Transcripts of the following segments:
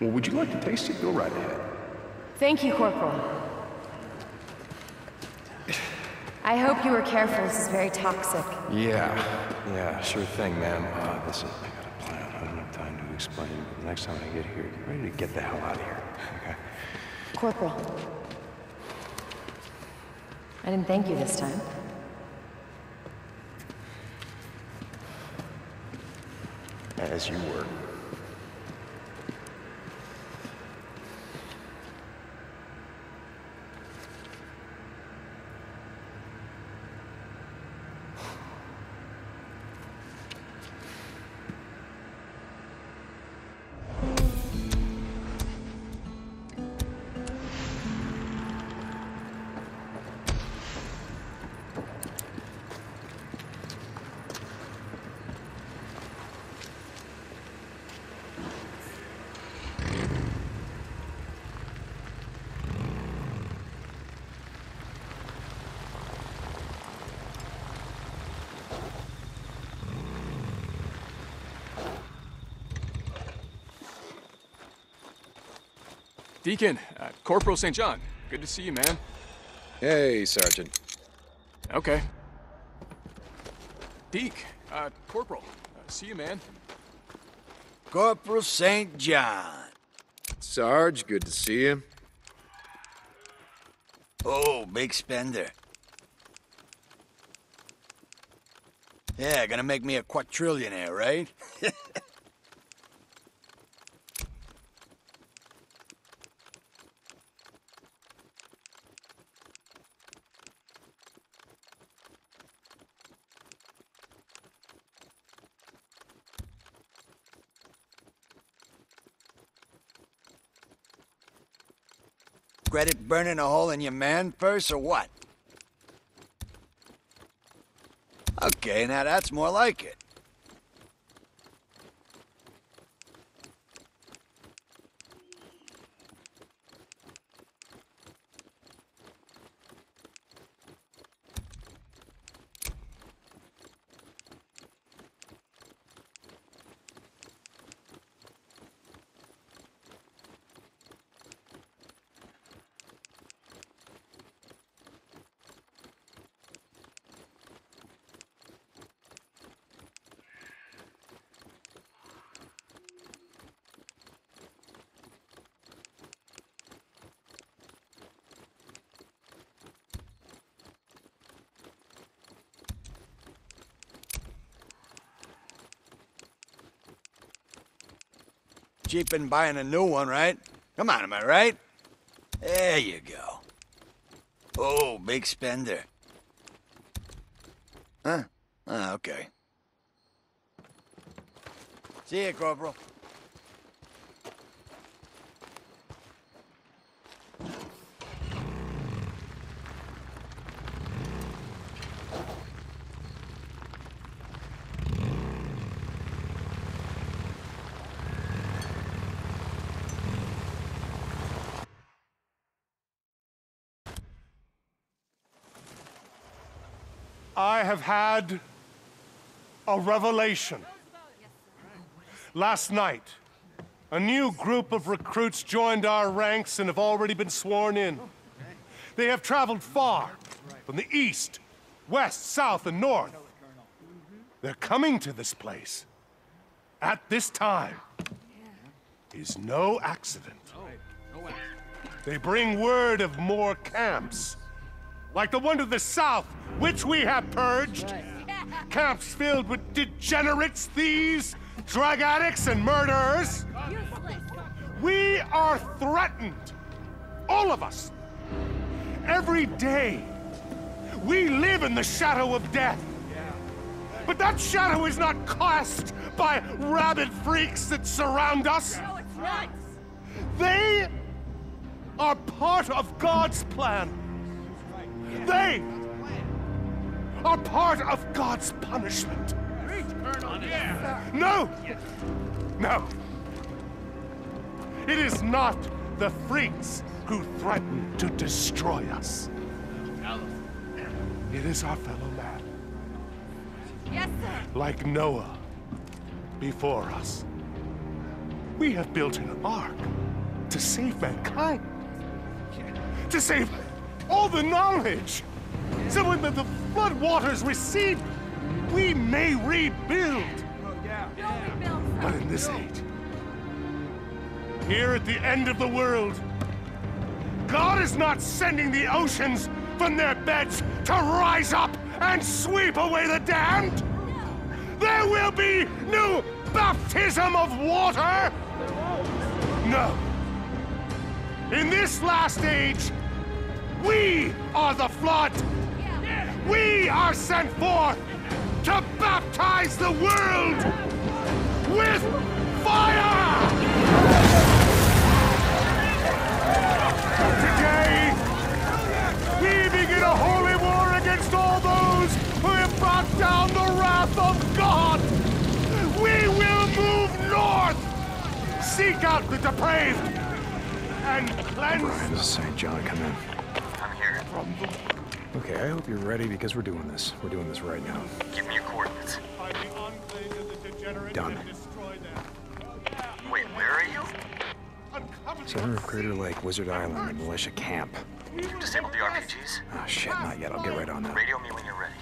Well, would you like to taste it? Go right ahead. Thank you, Corporal. I hope you were careful. This is very toxic. Yeah, sure thing, ma'am. Listen, I got a plan. I don't have time to explain, but the next time I get here, get ready to get the hell out of here, okay? Corporal. I didn't thank you this time. As you were. Deacon, Corporal St. John, good to see you, man. Hey, Sergeant. Okay. Deke, Corporal, see you, man. Corporal St. John. Sarge, good to see you. Oh, big spender. Yeah, gonna make me a quadrillionaire, right? Credit burning a hole in your man purse, or what? Okay, now that's more like it. Cheaper than buying a new one, right? Come on, am I right? There you go. Oh, big spender. Huh? Ah, okay. See ya, Corporal. I have had a revelation. Last night, a new group of recruits joined our ranks and have already been sworn in. They have traveled far, from the east, west, south, and north. They're coming to this place at this time. Is no accident. They bring word of more camps, like the one to the south, which we have purged. Camps filled with degenerates, thieves, drug addicts, and murderers. We are threatened, all of us. Every day, we live in the shadow of death. But that shadow is not cast by rabid freaks that surround us. No, it's not. They are part of God's plan. They are part of God's punishment. No! No! It is not the freaks who threaten to destroy us. It is our fellow man. Yes, sir. Like Noah before us. We have built an ark to save mankind. To save all the knowledge. So when the flood waters recede, we may rebuild. But in this age, here at the end of the world, God is not sending the oceans from their beds to rise up and sweep away the damned. There will be no baptism of water. No. In this last age, we are the flood. We are sent forth to baptize the world with fire! Today, we begin a holy war against all those who have brought down the wrath of God. We will move north, seek out the depraved, and cleanse... O'Brien, this is St. John, come in. I'm here. Okay, I hope you're ready because we're doing this. We're doing this right now. Give me your coordinates. Done. Wait, where are you? Center of Crater Lake, Wizard Island, and militia camp. Did you disable the RPGs? Oh shit, not yet. I'll get right on that. Radio me when you're ready.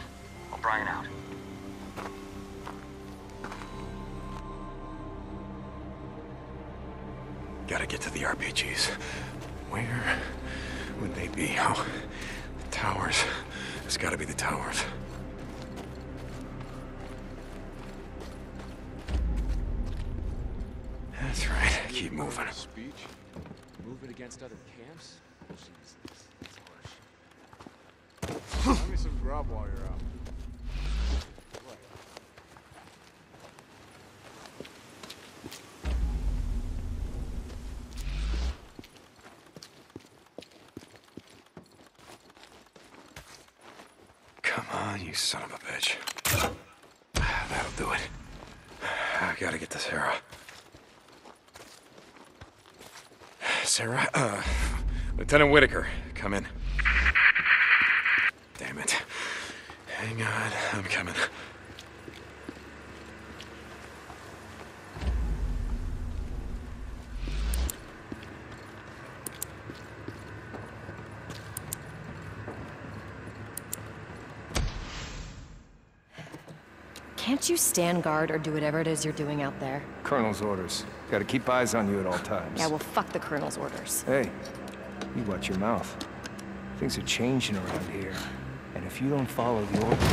O'Brien out. Gotta get to the RPGs. Where would they be? Oh, the towers. It's gotta be the towers. That's right. Keep moving. Speech. Move it against other camps. Jesus, that's harsh. Give me some grub while you're out. Come on, you son of a bitch. That'll do it. I gotta get to Sarah. Sarah, Lieutenant Whitaker, come in. Damn it. Hang on, I'm coming. Can't you stand guard or do whatever it is you're doing out there? Colonel's orders. Gotta keep eyes on you at all times. Yeah, well, fuck the Colonel's orders. Hey, you watch your mouth. Things are changing around here. And if you don't follow the orders...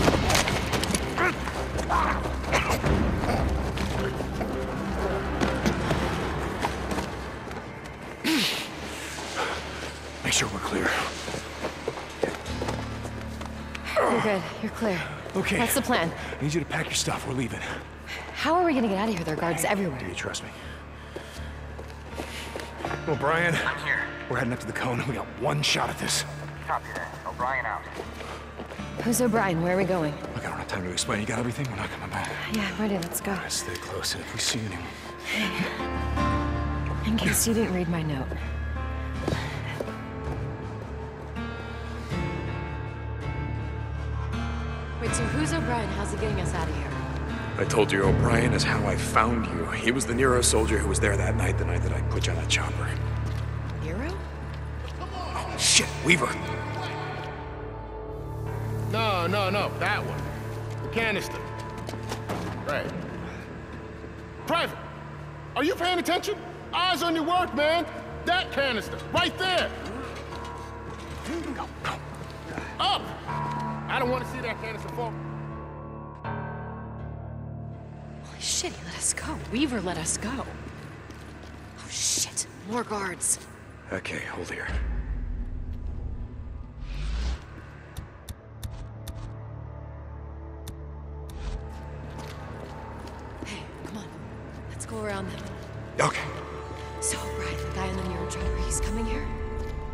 Make sure we're clear. You're good. You're clear. Okay. That's the plan. I need you to pack your stuff. We're leaving. How are we gonna get out of here? There are guards everywhere. Do you trust me? O'Brien. I'm here. We're heading up to the cone. We got one shot at this. Copy that. O'Brien out. Who's O'Brien? Where are we going? Look, I don't have time to explain. You got everything? We're not coming back. Yeah, I'm ready. Let's go. All right, stay close, and if we see anyone... In case you didn't read my note. Wait, so who's O'Brien? How's he getting us out of here? I told you, O'Brien is how I found you. He was the Nero soldier who was there that night, the night that I put you on that chopper. Nero? Oh, shit, Weaver. No, that one. The canister. Right. Private, are you paying attention? Eyes on your work, man. That canister, right there. Go. Up! I don't want to see that canister fall. Shit, he let us go. Weaver let us go. Oh shit, more guards. Okay, hold here. Hey, come on. Let's go around them. Okay. So, right, the guy in the mirror driver, he's coming here?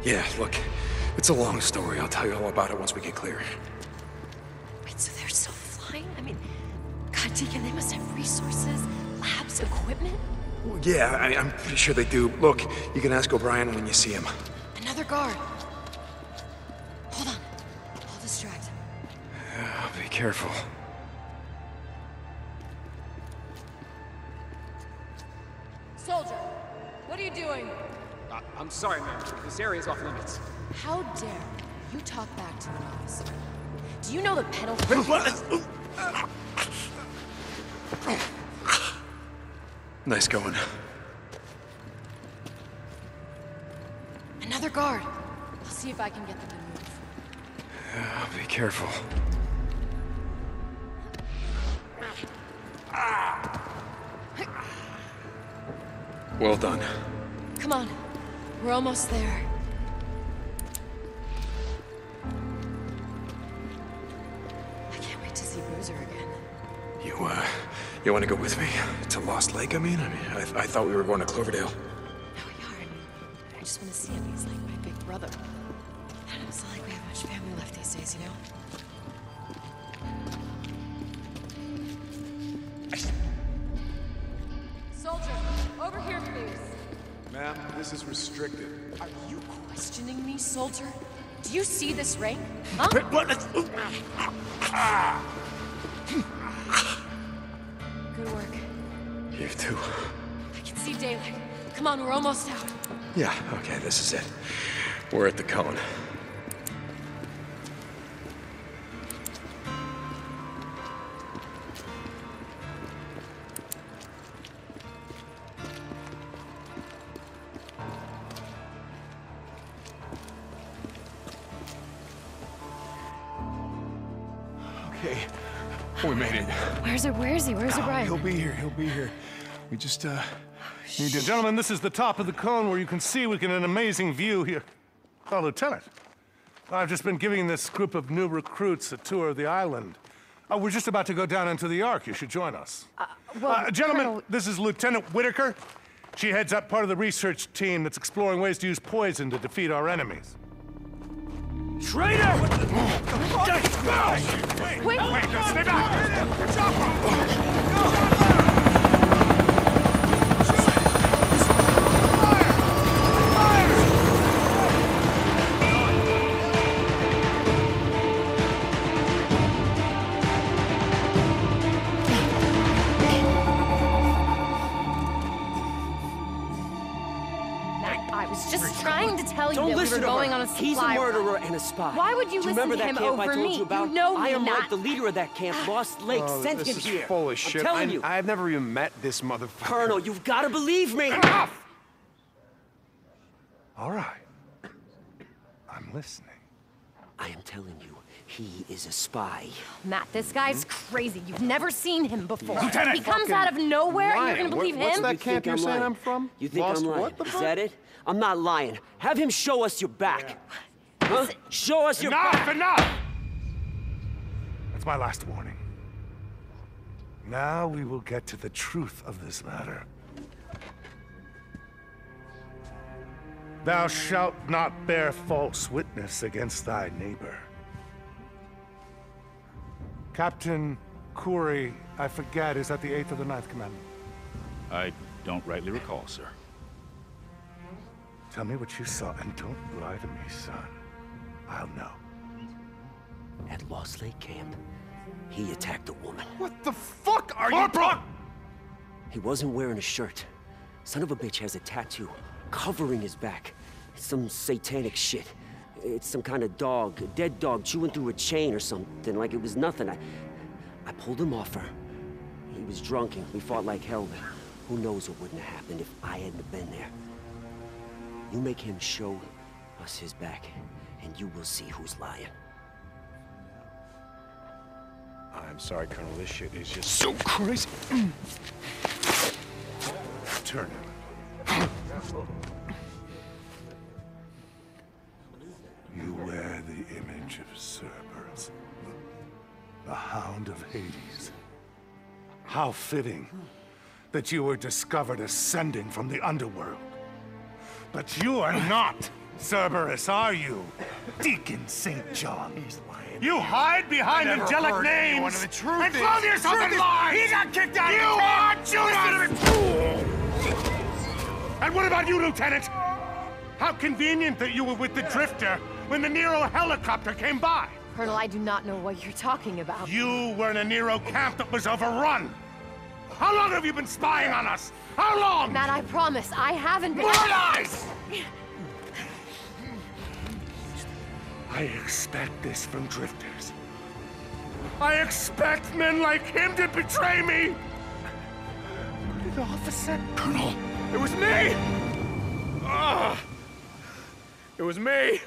Yeah, look, it's a long story. I'll tell you all about it once we get clear. Wait, so they're still flying? I mean... God, Deacon, they must have resources, labs, equipment? Well, yeah, I'm pretty sure they do. Look, you can ask O'Brien when you see him. Another guard. Hold on. I'll distract him. Yeah, be careful. Soldier! I'm sorry, ma'am. This area's off limits. How dare you talk back to an officer? Do you know the penalty? Nice going. Another guard. I'll see if I can get them to move. Yeah, be careful. Well done. Come on. We're almost there. I can't wait to see Boozer again. You want to go with me? To Lost Lake, I mean? I thought we were going to Cloverdale. No, we are. I just want to see him. He's like my big brother. I don't feel like we have much family left these days, you know? This is restricted. Are you questioning me, soldier? Do you see this rank? Huh? Good work. You too. I can see daylight. Come on, we're almost out. Yeah, okay, this is it. We're at the cone. Where's O'Brien? He'll be here. We just need to... Gentlemen, this is the top of the cone where you can see we get an amazing view here. Oh, Lieutenant, I've just been giving this group of new recruits a tour of the island. We're just about to go down into the Ark. You should join us. Gentlemen, Colonel... this is Lieutenant Whitaker. She heads up part of the research team that's exploring ways to use poison to defeat our enemies. Traitor! What the fuck? Wait! Wait, stay back! Stop him! Go! He's a murderer and a spy. Why would you listen to him over me? You know me not. Iron Mike, the leader of that camp, Lost Lake, sent him here. Full of shit. I'm telling you. I've never even met this motherfucker. Colonel, you've got to believe me. Enough! All right. I'm listening. I am telling you, he is a spy. Matt, this guy's crazy. You've never seen him before. Lieutenant, he comes out of nowhere and you're going to believe him? What's that camp you're saying I'm from? You think I'm lying? Is that it? I'm not lying. Have him show us your back. Yeah. Huh? Show us your back! Enough! That's my last warning. Now we will get to the truth of this matter. Thou shalt not bear false witness against thy neighbor. Captain Khoury, I forget, is that the 8th or the 9th commandment? I don't rightly recall, sir. Tell me what you saw, and don't lie to me, son. I'll know. At Lost Lake Camp, he attacked a woman. What the fuck are you— He wasn't wearing a shirt. Son of a bitch has a tattoo covering his back. It's some satanic shit. It's some kind of dog, a dead dog chewing through a chain or something, like it was nothing. I pulled him off her. He was drunken. We fought like hell. Who knows what wouldn't have happened if I hadn't been there. You make him show us his back, and you will see who's lying. I'm sorry, Colonel. This shit is just so crazy. Turn him. You wear the image of Cerberus, the Hound of Hades. How fitting that you were discovered ascending from the underworld. But you are not Cerberus, are you? Deacon St. John. He's lying. You hide behind angelic names and clothe yourself in lies! He got kicked out of the camp! And what about you, Lieutenant? How convenient that you were with the Drifter when the Nero helicopter came by! Colonel, I do not know what you're talking about. You were in a Nero camp that was overrun! How long have you been spying on us? How long? Matt, I promise, I haven't been— More lies! I expect this from drifters. I expect men like him to betray me! But an officer... Colonel! It was me! Ah! It was me!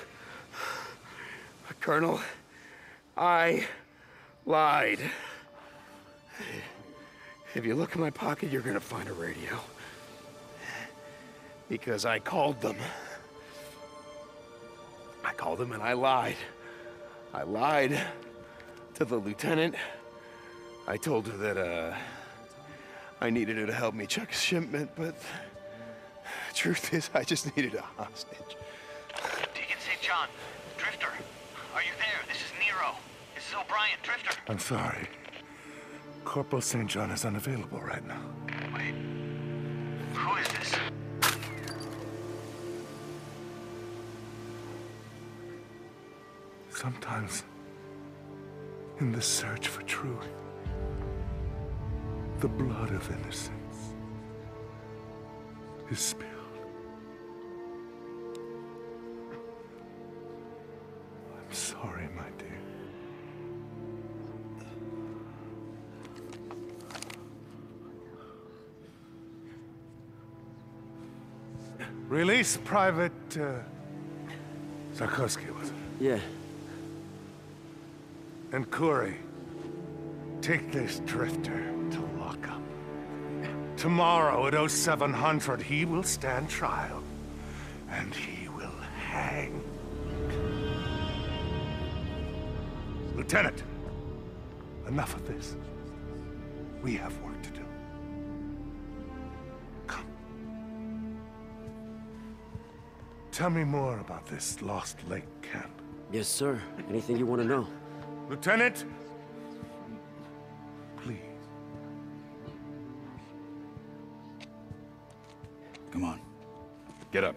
Colonel, I lied. If you look in my pocket, you're gonna find a radio. Because I called them. I called them and I lied. I lied to the lieutenant. I told her that I needed her to help me check a shipment, but the truth is I just needed a hostage. Deacon St. John, Drifter, are you there? This is Nero. This is O'Brien, Drifter. I'm sorry. Corporal St. John is unavailable right now. Wait, who is this? Sometimes, in the search for truth, the blood of innocence is spilled. I'm sorry, my dear. Release Private Sarkowski, was it? Yeah. And Corey, take this drifter to lockup. Tomorrow at 0700, he will stand trial, and he will hang. Lieutenant, enough of this. We have work to do. Come. Tell me more about this Lost Lake camp. Yes, sir. Anything you want to know. Lieutenant, please. Come on. Get up.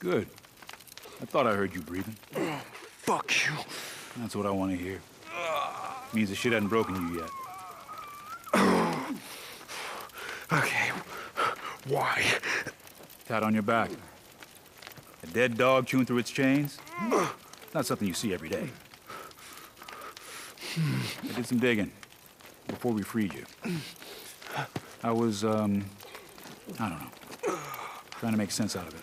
Good. I thought I heard you breathing. Fuck you. That's what I want to hear. Means the shit hadn't broken you yet. Okay. Why? Tied on your back. A dead dog chewing through its chains? Not something you see every day. I did some digging before we freed you. I was, I don't know. Trying to make sense out of it.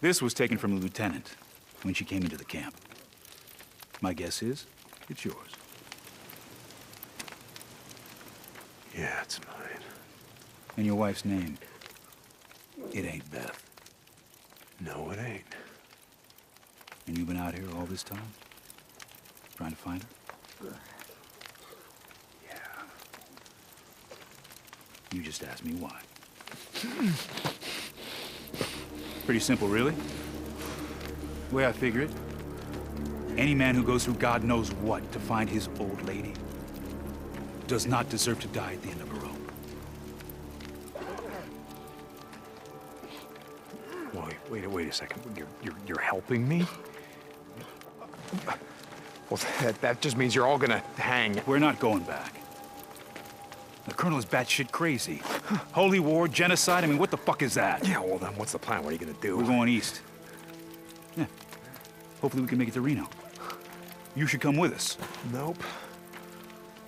This was taken from the lieutenant when she came into the camp. My guess is it's yours. Yeah, it's mine. And your wife's name? It ain't Beth. No, it ain't. And you've been out here all this time? Trying to find her? You just asked me why. Pretty simple, really. The way I figure it, any man who goes through God knows what to find his old lady does not deserve to die at the end of a rope. Wait a second. You're helping me? Well, that just means you're all gonna hang. We're not going back. The colonel is batshit crazy. Holy war, genocide, I mean, what the fuck is that? Yeah, well then, what's the plan? What are you gonna do? We're going east. Yeah. Hopefully we can make it to Reno. You should come with us. Nope.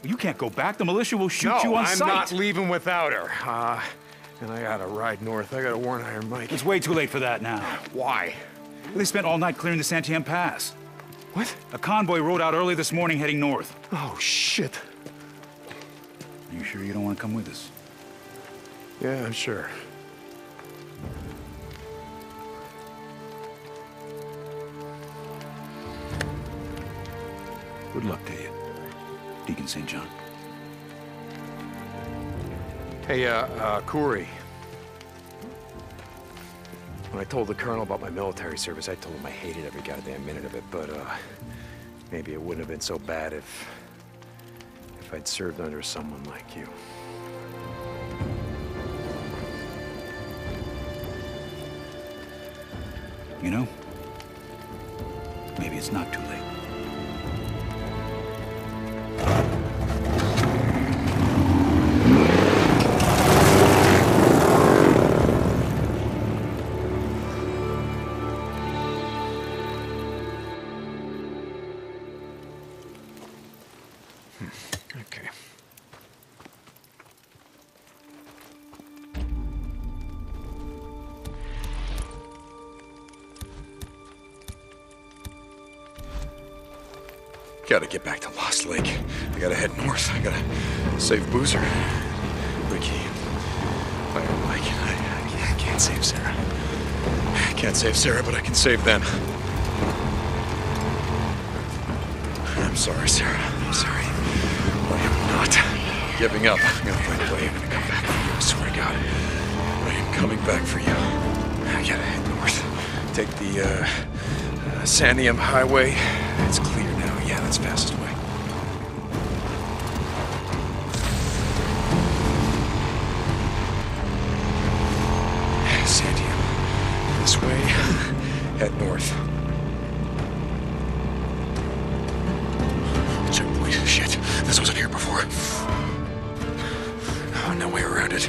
You can't go back. The militia will shoot you on sight. No, I'm not leaving without her. And I gotta ride north. I gotta warn Iron Mike. It's way too late for that now. Why? They spent all night clearing the Santiam Pass. What? A convoy rode out early this morning heading north. Oh, shit. You sure you don't want to come with us? Yeah, I'm sure. Good luck to you, Deacon St. John. Hey, Corey. When I told the colonel about my military service, I told him I hated every goddamn minute of it, but maybe it wouldn't have been so bad if I'd served under someone like you. You know, maybe it's not too late. Okay. Gotta get back to Lost Lake. I gotta head north. I gotta save Boozer, Ricky, Iron Mike. I can't save Sarah. I can't save Sarah, but I can save them. I'm sorry, Sarah. I'm sorry. I am not giving up. I'm gonna find a way. I'm gonna come back for you. I swear to God. I am coming back for you. I gotta head north. Take the Santiam Highway. It's clear now. Yeah, that's the fastest way. Santiam. This way. Head north. Shit, this wasn't here before. Oh, no way around it.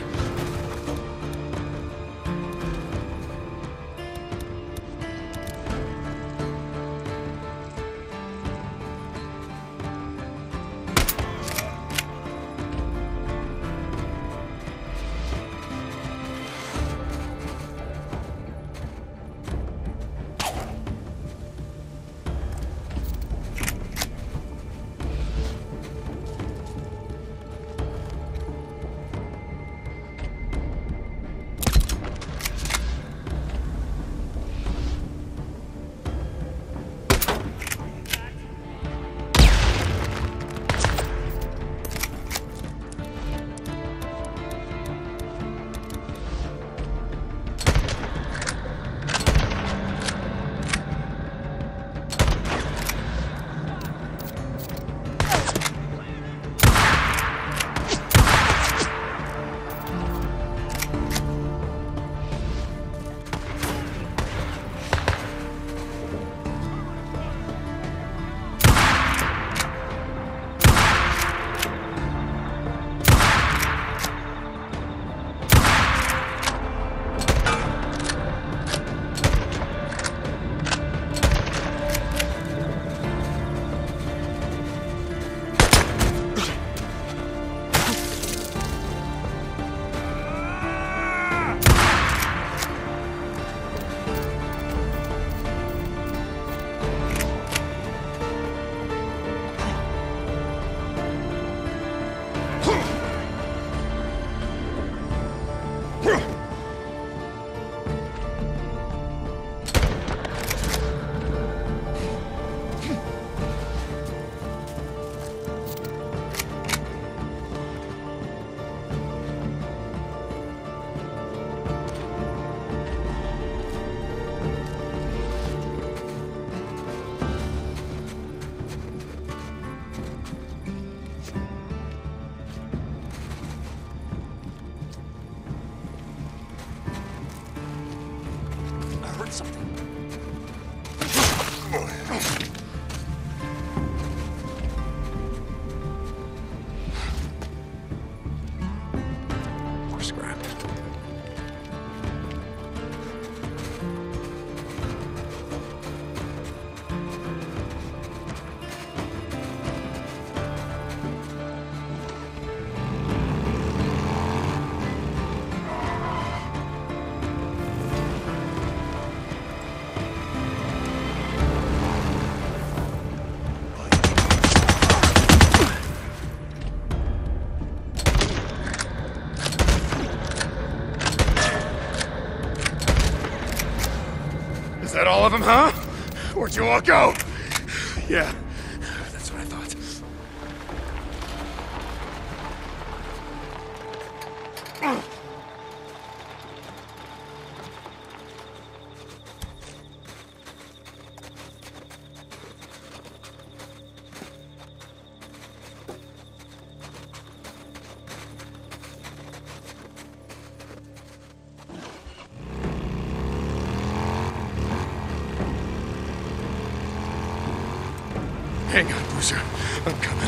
Is that all of them, huh? Where'd you all go? Yeah, that's what I thought. Hang on, Boozer. I'm coming.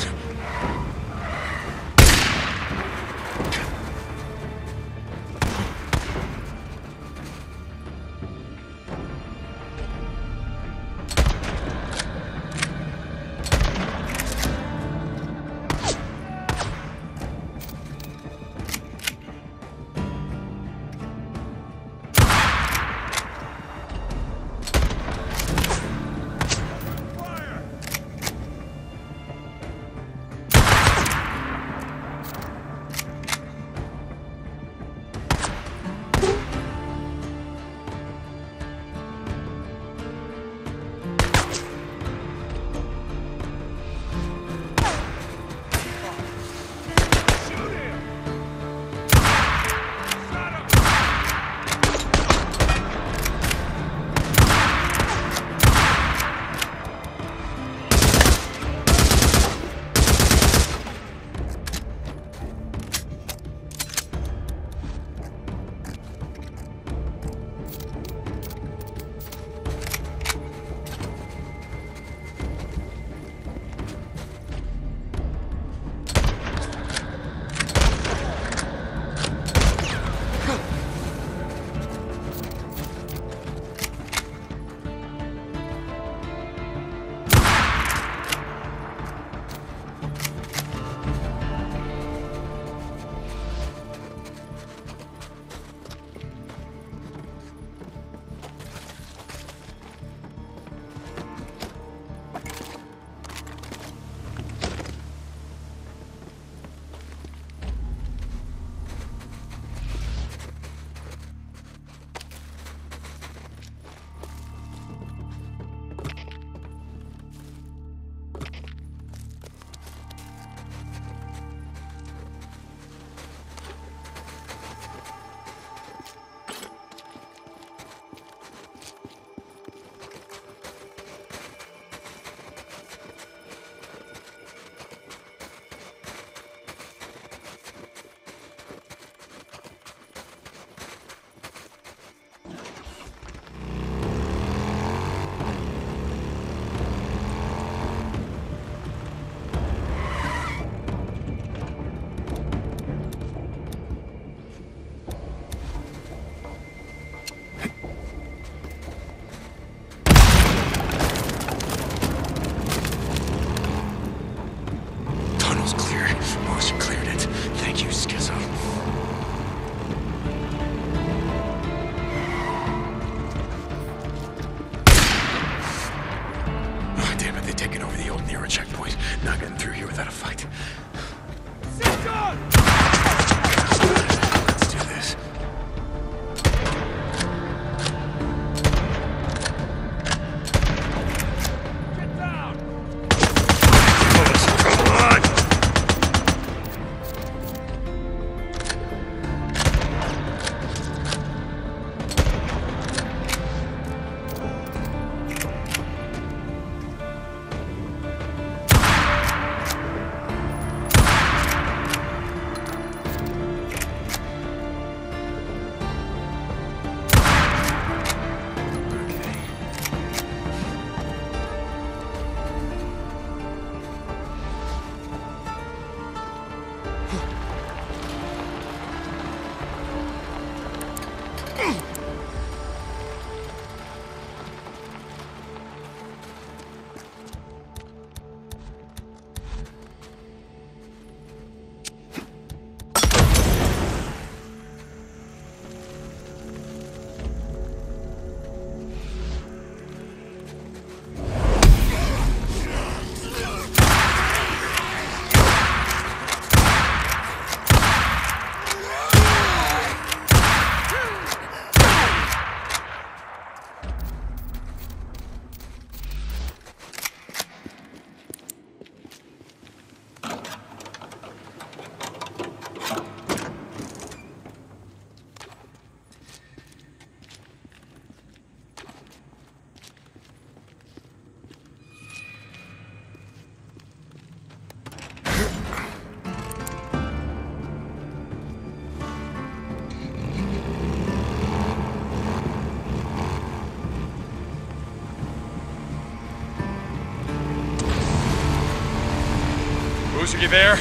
Boozer, you there?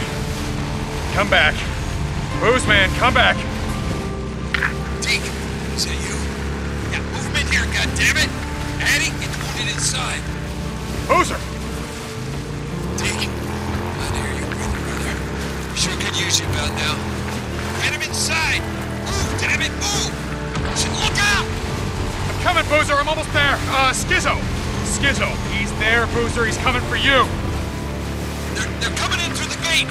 Come back. Booze, man, come back. Deke, is that you? Yeah, move him in here, goddammit. Addy, get the wounded inside. Boozer! Deke, I hear you breathing, brother. Sure could use you about now. Get him inside! Move, dammit, move! Look out! I'm coming, Boozer, I'm almost there. Skizzo! Skizzo, he's there, Boozer, he's coming for you. They're coming in through the gate.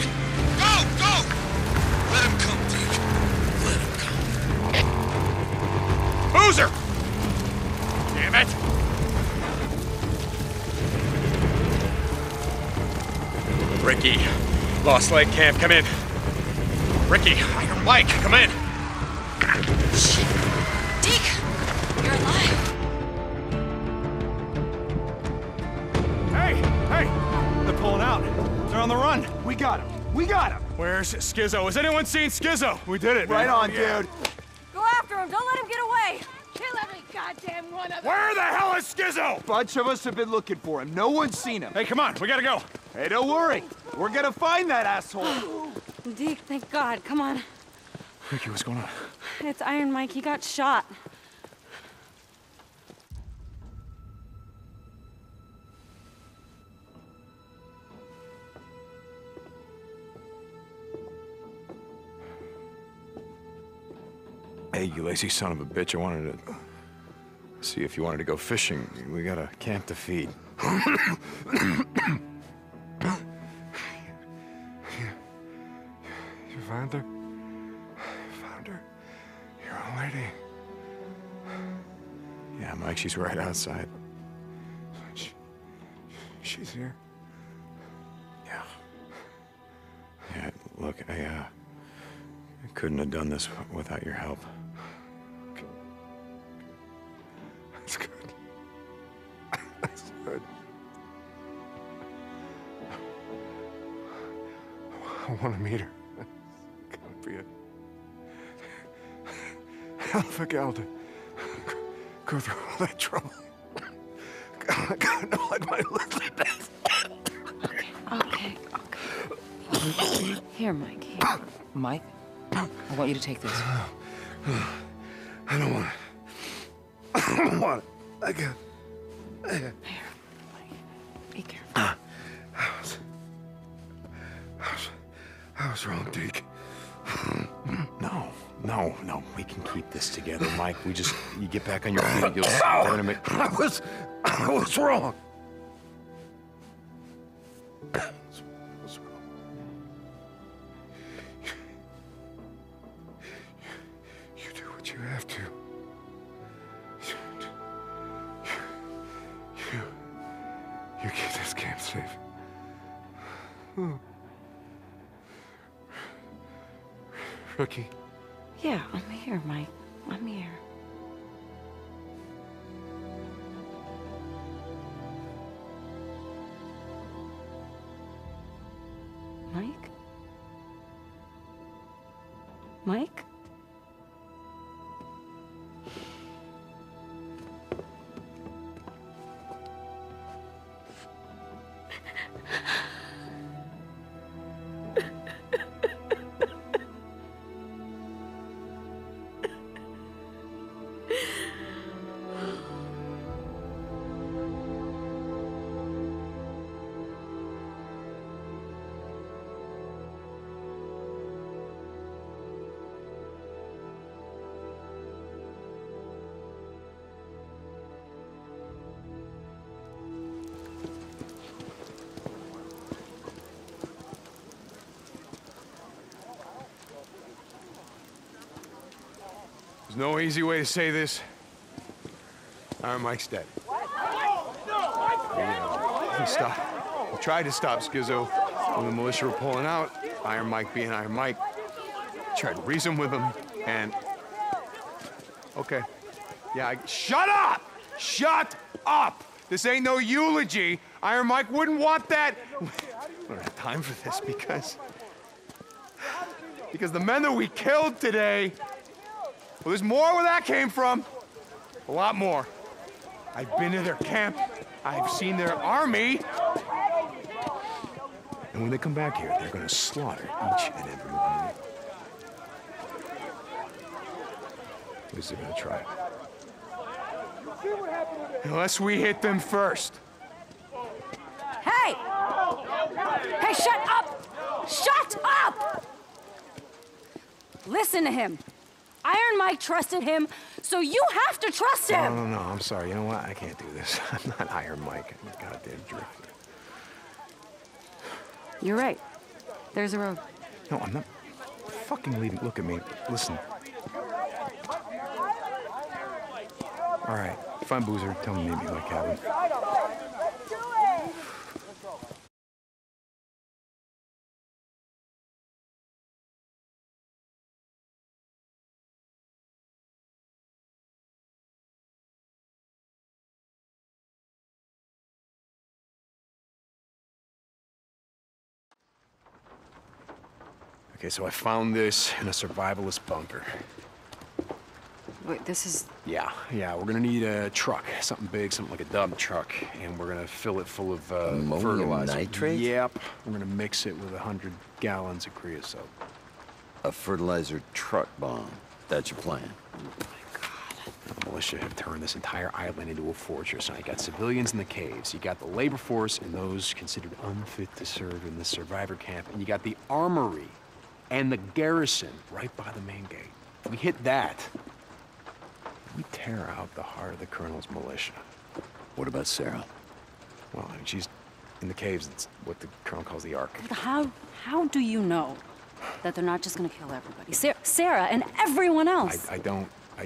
Go, go! Let him come, Deke. Let him come. Boozer! Damn it! Ricky, Lost Lake camp, come in. Ricky, Iron Mike, come in. Shit. Deke, you're alive. Hey, hey, they're pulling out. They're on the run. We got him. We got him! Where's Skizzo? Has anyone seen Skizzo? We did it, man. Right on, dude. Go after him. Don't let him get away. Kill every goddamn one of them. Where the hell is Skizzo? A bunch of us have been looking for him. No one's seen him. Hey, come on. We gotta go. Hey, don't worry. We're gonna find that asshole. Deke, thank God. Come on. Ricky, what's going on? It's Iron Mike. He got shot. Hey, you lazy son of a bitch, I wanted to see if you wanted to go fishing. We got a camp to feed. You found her? You found her? Your old lady? Yeah, Mike, she's right outside. She's here? Yeah. Yeah, look, I couldn't have done this without your help. That's good. That's good. I want to meet her. It's gonna be a hell of a gal to go through all that trouble. God, I know I might look like that. Okay, okay. Here, Mike. Here. Mike, I want you to take this. I don't want it. I don't want it. I can't. Here, Mike. Be careful. I was wrong, Deke. No, no, no. We can keep this together, Mike. We just, you get back on your feet. You'll I was wrong. You do what you have to. You keep this camp safe. Oh. Ricky? Yeah, I'm here, Mike. I'm here. Mike? Mike? There's no easy way to say this. Iron Mike's dead. We tried to stop Skizzo when the militia were pulling out. Iron Mike being Iron Mike. Tried to reason with him, and... Okay. Yeah, Shut up! Shut up! This ain't no eulogy. Iron Mike wouldn't want that. We don't have time for this because the men that we killed today... Well, there's more where that came from. A lot more. I've been to their camp. I've seen their army. And when they come back here, they're going to slaughter each and every one of you. At least they're going to try. Unless we hit them first. Hey! Hey, shut up! Shut up! Listen to him. Iron Mike trusted him, so you have to trust him! No, I'm sorry. You know what? I can't do this. I'm not Iron Mike. I'm a goddamn drifter. You're right. There's a road. No, I'm not fucking leaving. Look at me. Listen. All right. Find Boozer. Tell him to meet me like Calvin. Okay, so I found this in a survivalist bunker. Wait, this is... Yeah, we're gonna need a truck. Something big, something like a dump truck. And we're gonna fill it full of fertilizer. Nitrate? Yep. We're gonna mix it with 100 gallons of creosote. A fertilizer truck bomb. That's your plan. Oh my God. The militia have turned this entire island into a fortress. Now you got civilians in the caves. You got the labor force and those considered unfit to serve in the survivor camp. And you got the armory. And the garrison right by the main gate. If we hit that, we tear out the heart of the colonel's militia. What about Sarah? Well, I mean, she's in the caves. It's what the colonel calls the Ark. But how do you know that they're not just gonna kill everybody? Sarah and everyone else. I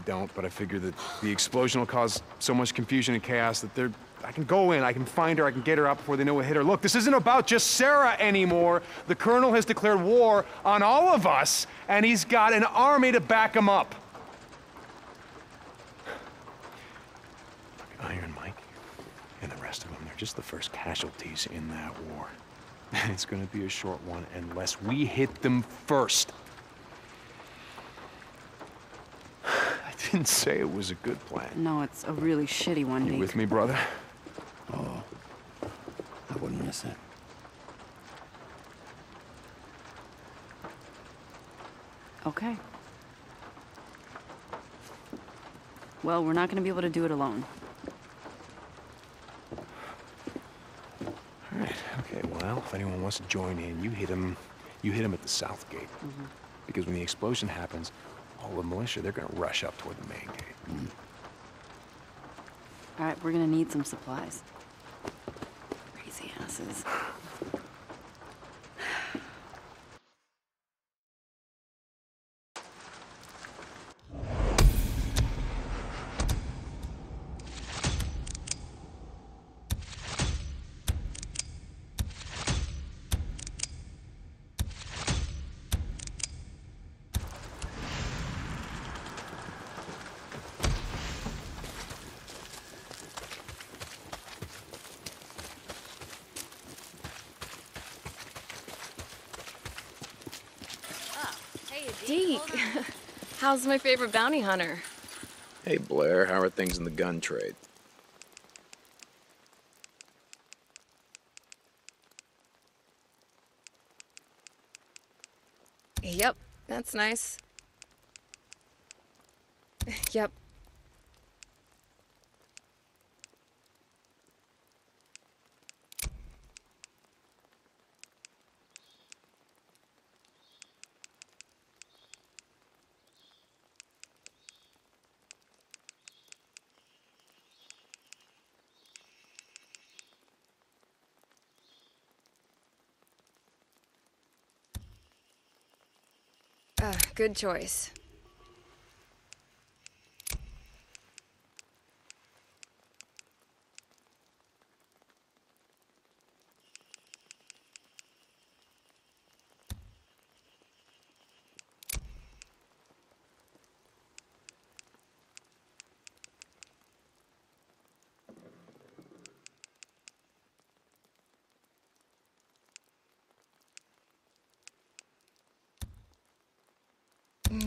don't, but I figure that the explosion will cause so much confusion and chaos that they're... I can go in, I can find her, I can get her out before they know what hit her. Look, this isn't about just Sarah anymore. The colonel has declared war on all of us, and he's got an army to back him up. Look, Iron Mike and the rest of them, they're just the first casualties in that war. It's gonna be a short one unless we hit them first. I didn't say it was a good plan. No, it's a really shitty one, Deacon. You with me, brother? Oh, I wouldn't miss it. Okay. Well, we're not gonna be able to do it alone. All right, okay, well, if anyone wants to join in, you hit him at the south gate. Mm-hmm. Because when the explosion happens, all the militia, they're gonna rush up toward the main gate. Mm. All right, we're gonna need some supplies. Crazy asses. How's my favorite bounty hunter? Hey, Blair, how are things in the gun trade? Yep, that's nice. Yep. Good choice.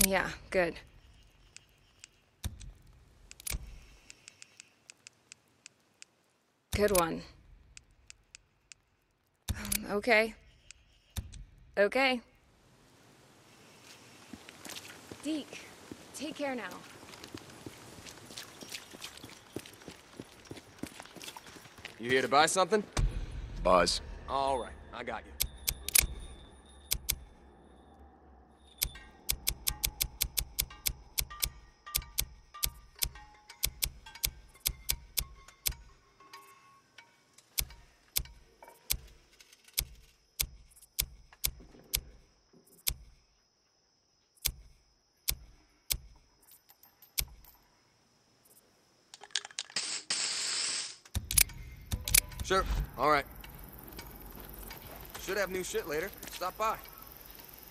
Yeah, good. Good one. Okay. Okay. Deke, take care now. You here to buy something? Buzz. All right, I got you. Sure. All right. Should have new shit later. Stop by.